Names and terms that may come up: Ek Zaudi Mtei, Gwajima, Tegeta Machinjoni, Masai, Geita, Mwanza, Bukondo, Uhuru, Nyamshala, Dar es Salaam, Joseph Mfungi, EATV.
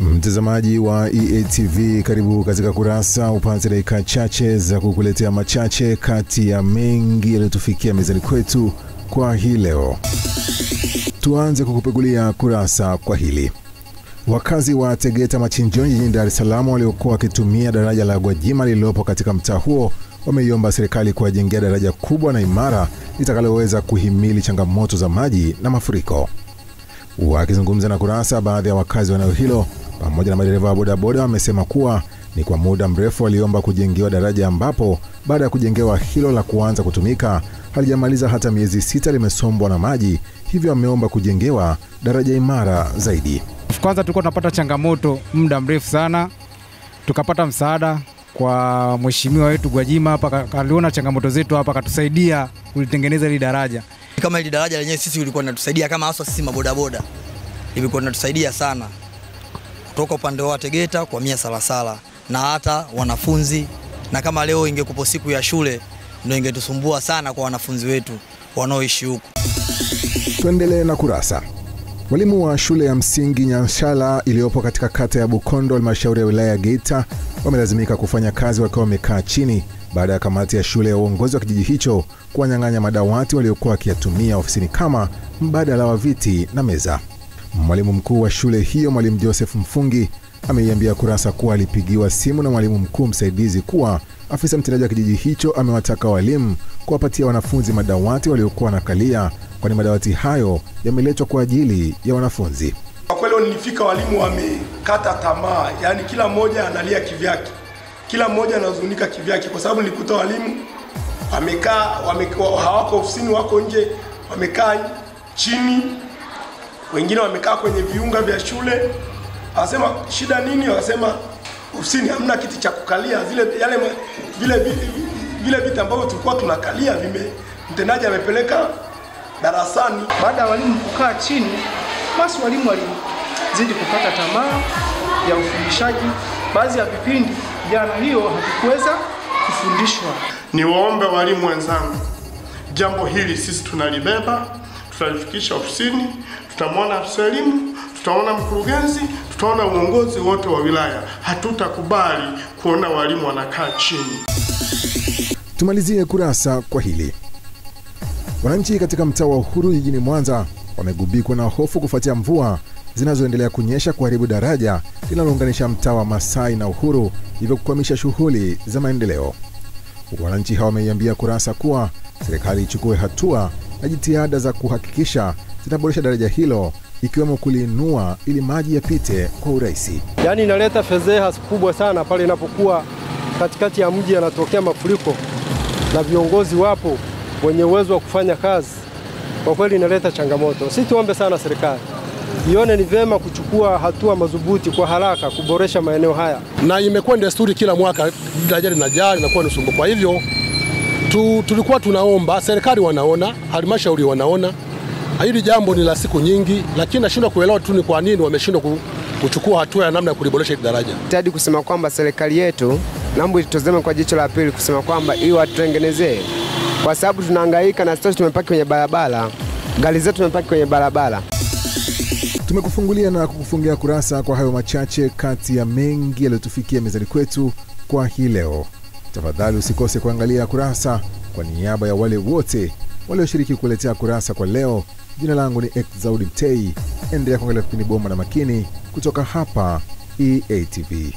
Mtazamaji wa EATV, karibu katika kurasa upate dakika chache za kukuletea machache kati ya mengi yaliyotufikia mezani kwetu kwa hii leo. Tuanze kukupegulia kurasa kwa hili. Wakazi wa Tegeta Machinjoni jijini Dar es Salaam waliokuwa wakitumia daraja la Gwajima lililopo katika mtaa huo wameiomba serikali kuwajengea daraja kubwa na imara litakaloweza kuhimili changamoto za maji na mafuriko. Wakizungumza na kurasa, baadhi ya wakazi wa eneo hilo pamoja na madereva wa bodaboda wamesema kuwa ni kwa muda mrefu waliomba kujengewa daraja ambapo baada ya kujengewa hilo la kuanza kutumika halijamaliza hata miezi 6 limesombwa na maji, hivyo wameomba kujengewa daraja imara zaidi. Kwanza tulikuwa tunapata changamoto muda mrefu sana, tukapata msaada kwa mheshimiwa wetu Gwajima hapa, aliona changamoto zetu hapa akatusaidia kulitengeneza ile daraja. Kama ile daraja lenyewe sisi ilikuwa inatusaidia kama hasa sisi mabodaboda, ilikuwa inatusaidia sana kutoka upande wa Tegeta kwa Mia Salasala na hata wanafunzi, na kama leo ingekuwa siku ya shule ndio ingetusumbua sana kwa wanafunzi wetu wanaoishi huko. Tuendelee na kurasa. Walimu wa shule ya msingi Nyamshala iliyopo katika kata ya Bukondo halmashauri ya wilaya ya Geita wamelazimika kufanya kazi wakiwa wamekaa chini baada ya kamati ya shule ya uongozi wa kijiji hicho kuwanyang'anya madawati waliokuwa wakiyatumia ofisini kama mbadala wa viti na meza. Mwalimu mkuu wa shule hiyo mwalimu Joseph Mfungi ameiambia kurasa kuwa alipigiwa simu na mwalimu mkuu msaidizi kuwa afisa mtendaji wa kijiji hicho amewataka walimu kuwapatia wanafunzi madawati waliokuwa nakalia, kwani madawati hayo yameletwa kwa ajili ya wanafunzi. Kwa kweli nilifika walimu wamekata tamaa, yani kila mmoja analia kivyake, kila mmoja anazunika kivyake, kwa sababu nilikuta walimu wamekaa hawako ofisini, wako nje, wamekaa chini, wengine wamekaa kwenye viunga vya shule. Anasema shida nini? Anasema ofisini hamna kiti cha kukalia, vile viti ambavyo tulikuwa tunakalia mtendaji amepeleka darasani. Baada ya walimu kukaa chini, basi walimu walizidi kupata tamaa ya ufundishaji. Baadhi ya vipindi jana hiyo hakuweza kufundishwa. Niwaombe walimu wenzangu, jambo hili sisi tunalibeba, tutalifikisha ofisini, tutamwona afisa elimu, tutaona mkurugenzi, tutaona uongozi wote wa wilaya. Hatutakubali kuona walimu wanakaa chini. Tumalizie kurasa kwa hili. Wananchi katika mtaa wa Uhuru jijini Mwanza wamegubikwa na hofu kufuatia mvua zinazoendelea kunyesha kuharibu daraja linalounganisha mtaa wa Masai na Uhuru, hivyo kukwamisha shughuli za maendeleo. Wananchi hao wameiambia kurasa kuwa serikali ichukue hatua na jitihada za kuhakikisha zitaboresha daraja hilo, ikiwemo kuliinua ili maji yapite kwa urahisi. Yaani inaleta fedheha kubwa sana pale inapokuwa katikati ya mji yanatokea mafuriko na viongozi wapo wenye uwezo wa kufanya kazi, kwa kweli inaleta changamoto. Sisi tuombe sana serikali ione ni vyema kuchukua hatua madhubuti kwa haraka kuboresha maeneo haya, na imekuwa desturi kila mwaka daraja linajaa linakuwa na usumbufu. Kwa hivyo tulikuwa tunaomba serikali, wanaona halmashauri wanaona hili jambo ni la siku nyingi, lakini nashindwa kuelewa tu ni kwa nini wameshindwa kuchukua hatua ya namna ya kuliboresha daraja. Tayari kusema kwamba serikali yetu naomba itutazame kwa jicho la pili, kusema kwamba iwe atutengenezee, kwa sababu tunahangaika na sisi tumepaki kwenye barabara, gari zetu tumepaki kwenye barabara. Tumekufungulia na kukufungia kurasa kwa hayo machache kati ya mengi yaliyotufikia mezani kwetu kwa hii leo. Tafadhali usikose kuangalia kurasa. Kwa niaba ya wale wote walioshiriki kukuletea kurasa kwa leo, jina langu ni Ek Zaudi Mtei. Endelea kuangalia vipindi bomba na makini kutoka hapa EATV.